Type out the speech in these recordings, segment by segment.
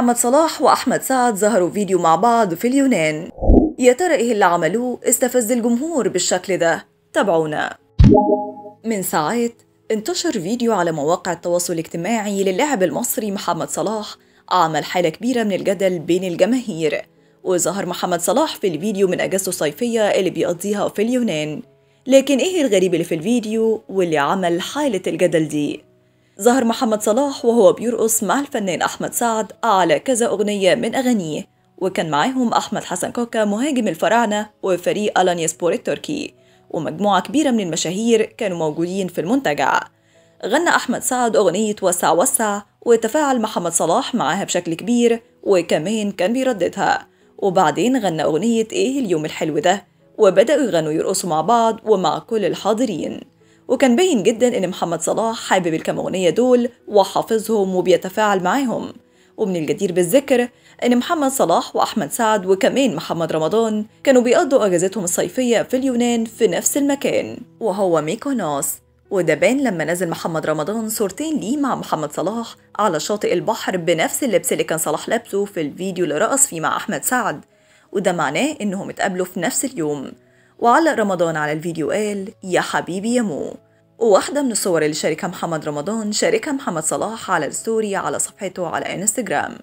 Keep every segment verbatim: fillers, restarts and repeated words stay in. محمد صلاح وأحمد سعد ظهروا فيديو مع بعض في اليونان. يا ترى إيه اللي عملوه استفز الجمهور بالشكل ده؟ تابعونا. من ساعات انتشر فيديو على مواقع التواصل الاجتماعي للاعب المصري محمد صلاح عمل حالة كبيرة من الجدل بين الجماهير. وظهر محمد صلاح في الفيديو من أجازته الصيفية اللي بيقضيها في اليونان. لكن إيه الغريب اللي في الفيديو واللي عمل حالة الجدل دي؟ ظهر محمد صلاح وهو بيرقص مع الفنان أحمد سعد على كذا أغنية من أغانيه، وكان معاهم أحمد حسن كوكا مهاجم الفراعنة وفريق ألانيا سبور التركي ومجموعة كبيرة من المشاهير كانوا موجودين في المنتجع. غنى أحمد سعد أغنية وسع وسع وتفاعل محمد صلاح معاها بشكل كبير، وكمان كان بيرددها. وبعدين غنى أغنية إيه اليوم الحلو ده، وبدأوا يغنوا يرقصوا مع بعض ومع كل الحاضرين. وكان باين جدا إن محمد صلاح حابب الكام أغنية دول وحافظهم وبيتفاعل معاهم. ومن الجدير بالذكر إن محمد صلاح وأحمد سعد وكمان محمد رمضان كانوا بيقضوا أجازتهم الصيفية في اليونان في نفس المكان وهو ميكونوس، وده بان لما نزل محمد رمضان صورتين ليه مع محمد صلاح على شاطئ البحر بنفس اللبس اللي كان صلاح لابسه في الفيديو اللي رقص فيه مع أحمد سعد، وده معناه إنهم اتقابلوا في نفس اليوم. وعلق رمضان على الفيديو قال يا حبيبي يا مو. وواحدة من الصور اللي شاركها محمد رمضان شاركها محمد صلاح على الستوري على صفحته على انستجرام.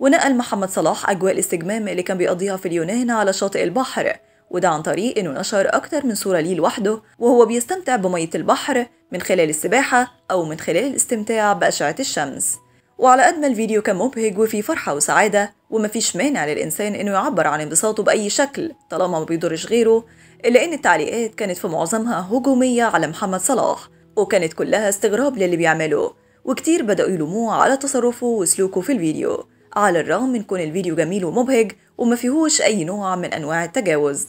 ونقل محمد صلاح أجواء الاستجمام اللي كان بيقضيها في اليونان على شاطئ البحر، وده عن طريق إنه نشر أكتر من صورة ليه لوحده وهو بيستمتع بمية البحر من خلال السباحة أو من خلال الاستمتاع بأشعة الشمس. وعلى قد ما الفيديو كان مبهج وفيه فرحة وسعادة ومفيش مانع للإنسان إنه يعبر عن انبساطه بأي شكل طالما ما بيضرش غيره، إلا إن التعليقات كانت في معظمها هجومية على محمد صلاح، وكانت كلها استغراب للي بيعمله، وكتير بدأوا يلوموه على تصرفه وسلوكه في الفيديو على الرغم من كون الفيديو جميل ومبهج وما فيهوش أي نوع من أنواع التجاوز.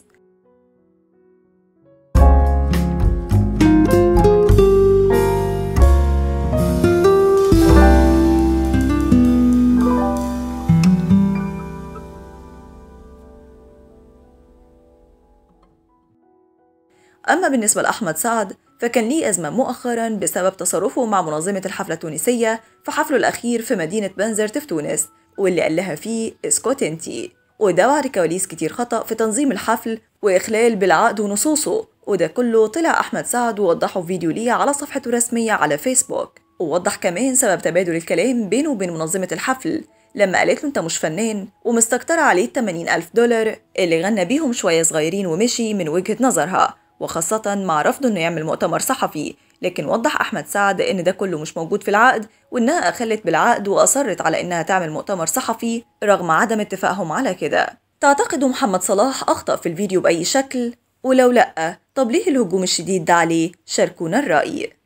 أما بالنسبة لأحمد سعد فكان ليه أزمة مؤخرا بسبب تصرفه مع منظمة الحفلة التونسية في حفله الأخير في مدينة بنزرت في تونس، واللي قال لها فيه اسكت انتي، وده بعد كواليس كتير خطأ في تنظيم الحفل وإخلال بالعقد ونصوصه. وده كله طلع أحمد سعد ووضحه في فيديو ليه على صفحته الرسمية على فيسبوك، ووضح كمان سبب تبادل الكلام بينه وبين منظمة الحفل لما قالت له انت مش فنان ومستكترة عليه ثمانين ألف دولار اللي غنى بيهم شوية صغيرين ومشي من وجهة نظرها، وخاصة مع رفضه إنه يعمل مؤتمر صحفي. لكن وضح أحمد سعد إن ده كله مش موجود في العقد وإنها أخلت بالعقد وأصرت على إنها تعمل مؤتمر صحفي رغم عدم اتفاقهم على كده. تعتقدوا محمد صلاح أخطأ في الفيديو بأي شكل؟ ولو لأ طب ليه الهجوم الشديد ده عليه؟ شاركونا الرأي.